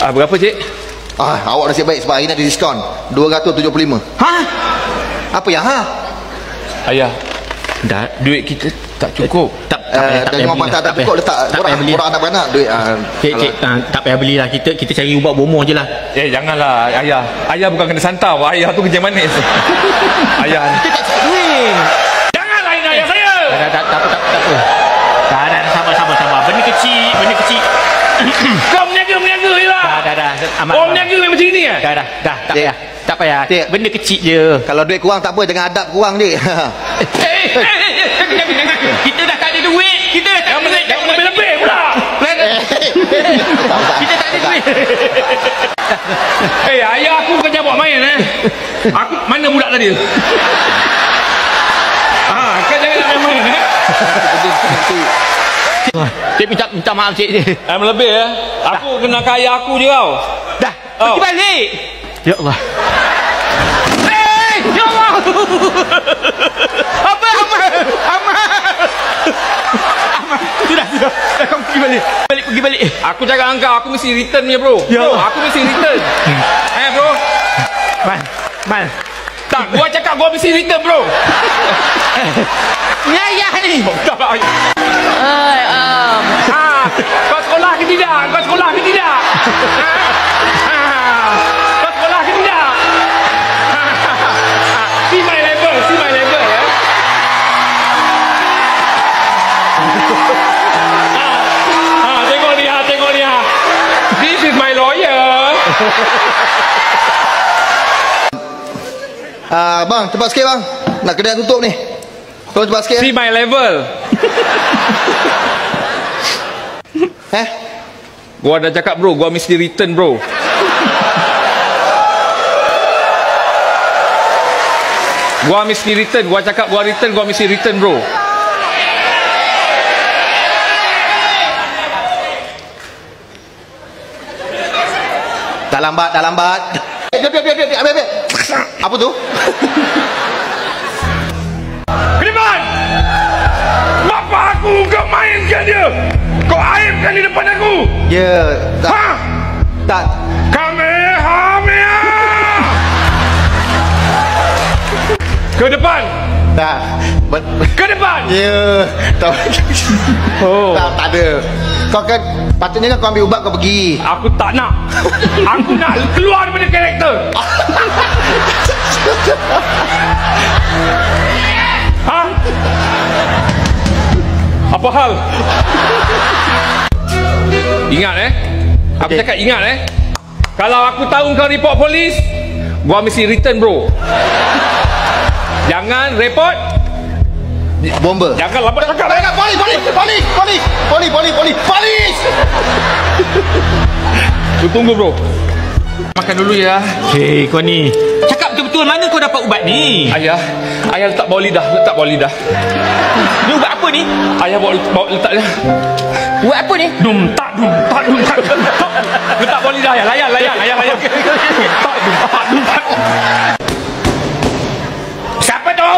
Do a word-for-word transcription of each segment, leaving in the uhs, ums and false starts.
Ah, berapa cik? Ah, awak nasib baik sebab hari ni ada diskaun dua ratus tujuh puluh lima. Ha? Apa yang ha? Ayah, dah duit kita tak cukup. Eh, tak tak, uh, tak payah beli. Tak, tak cukup letak orang anak-anak duit. Ah, cik, cik, ah, tak payah belilah, kita kita cari ubat bomoh je lah. Eh, janganlah ayah. Ayah bukan kena santau, ayah tu kerja manis. Ayah. Kita tak cari duit. Jangan lain ayah saya. Tak tak tak tak tak apa. Dah dah sabar-sabar-sabar. Benda kecil, benda kecil. Kau meniaga-meniaga je lah. Dah dah dah. Amat, oh, meniaga macam ni eh? Dah dah dah. Tak payah. Tak payah. Cik. Benda kecil je. Kalau duit kurang tak apa, jangan adab kurang je. Eh, kita dah tak ada duit. Kita dah tak ada duit. Jangan lebih-lebih pula. Kita tak ada duit. Eh, ayah aku kerja buat main eh. Aku mana budak tadi? Ah, kau jangan nak main-main eh. Cik, minta, minta maaf cik. Yang lebih ya. Aku kena kaya aku je kau. Dah, pergi balik. Ya Allah. Eh, ya Allah. Apa, apa? Amal. Amal. Sudah, sudah. Dah, kamu pergi balik. Balik, pergi balik. Aku cakap angka, aku mesti return punya bro. Ya bro, aku mesti return. Eh bro. Man, man. Tak, gua cakap gua mesti return bro. Ya, ya ni. Tak, tak. Hai, am. Ha, kau sekolah ke tidak? Kau sekolah ke tidak? Ha. Kau sekolah ke tidak? Ha. See my level, see my level ya. Ha. Ha, tengok dia, tengok dia. This is my lawyer. Ah, bang, cepat sikit bang. Nak kedai tutup ni. Tolong cepat sikit. See my level. Eh? Gua dah cakap bro, gua mesti return bro. Gua mesti return, gua cakap gua return, gua mesti return bro. Dah lambat, dah lambat. Eh, biar, biar, biar, biar, biar, biar. Apa tu? Aku kau mainkan dia. Kau aibkan di depan aku. Ya. Tak. Ha? Tak. Kamehameha. Ke depan. Tak. But... Ke depan. Ya. Tak. Oh. Tak, tak ada. Kau kan patutnya kau ambil ubat kau pergi. Aku tak nak. Aku nak keluar daripada karakter. Ha? Apa hal? Ingat eh. Aku okay. Cakap ingat eh. Kalau aku tahu kau report polis, gua mesti return bro. Jangan report bomba. Jangan lambat cakap. Jangan polis, polis, polis, polis, polis, polis, polis, polis. Lu tunggu bro. Makan dulu ya. Hei, kau ni. Cakap betul-betul, mana kau dapat ubat ni? Ayah, ayah letak bawah lidah, letak bawah lidah. Ni ubat apa ni? Ayah bawa, bawa letak dia. Buat apa ni? Dum tak dum tak dum tak. Letak bawah lidah ayah, layan layan ayah layan. Tak dum tak dum tak. Siapa tu?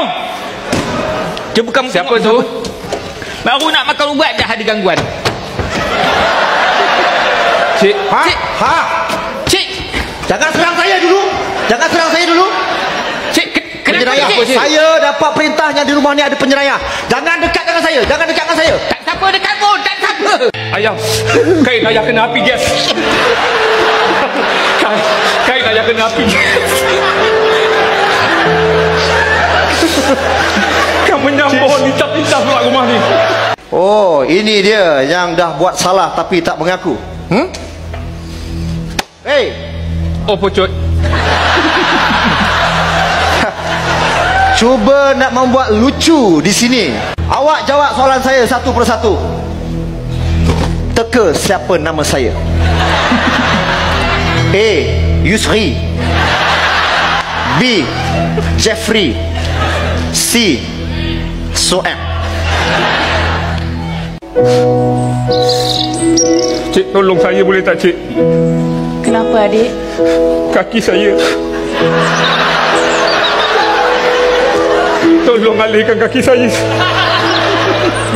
Dia bukan siapa tu? Baru nak makan ubat dah ada gangguan. Cik, ha? Cik, ha? Cik, jangan serang saya dulu. Jangan serang saya dulu. Penyerayah, saya dapat perintah yang di rumah ni ada penyerayah. Jangan dekat dengan saya, jangan dekat dengan saya. Tak siapa dekat pun, tak siapa. Ayah, kain ayah kena api gas. Kain, kain ayah kena api gas. Kau menyambung lincah-lincah pula rumah ni. Oh, ini dia yang dah buat salah tapi tak mengaku. Hmm? Hei. Oh, pucut. Cuba nak membuat lucu di sini. Awak jawab soalan saya satu persatu. Teka siapa nama saya? A. Yusri. B. Jeffrey. C. Soem. Cik, tolong saya boleh tak cik? Kenapa adik? Kaki saya. Tolong alihkan kaki saya.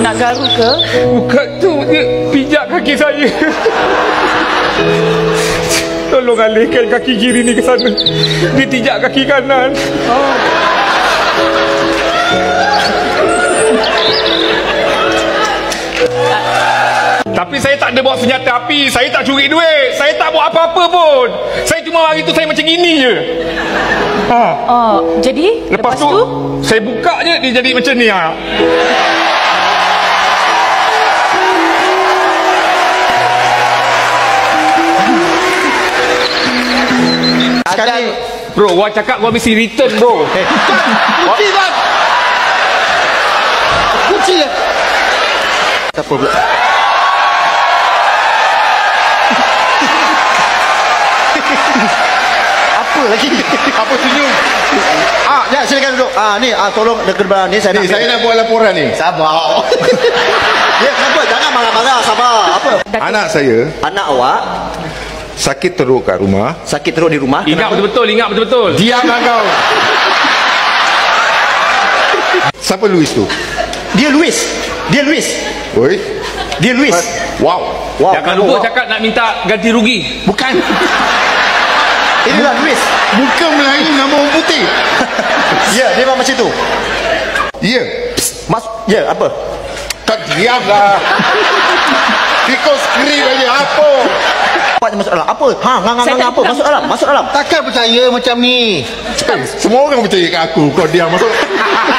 Nak garu ke? Bukan tu, dia pijak kaki saya. tolong alihkan kaki kiri ni ke sana. Dia tijak kaki kanan. Oh. Tapi saya tak ada bawa senjata api, saya tak curi duit, saya tak buat apa-apa pun. Saya cuma hari tu saya macam ini je. Ha. Oh, jadi lepas, lepas tu, tu saya buka je dia jadi macam ni ah. Sekali bro, gua cakap gua mesti return bro. Eh, kunci bang. Kunci ya. Siapa pula? Apa lagi? Apa senyum? Ah, ya silakan duduk. Ah ni, ah tolong dekat barang ni saya ni, nak. Saya nak buat laporan ni. Sabar. Ya, kenapa? Jangan marah-marah, sabar. Apa? Anak saya. Anak awak sakit teruk kat rumah. Sakit teruk di rumah. Ingat betul-betul, ingat betul-betul. Diamlah kau. Siapa Luis tu? Dia Luis. Dia Luis. Oi. Dia Luis. Wow. Wow. Jangan lupa wow. cakap nak minta ganti rugi. Bukan. Inilah Luis. Muka Melayu nama orang putih. Ya, yeah, dia memang macam tu. Ya. Yeah. Mas, ya yeah, apa? Tak diamlah. Because kiri aja apa? Masuk alam apa? Ha, ngang ngang apa? Masuk alam, masuk alam. Takkan percaya macam ni. Semua orang percaya kat aku, kau diam masuk.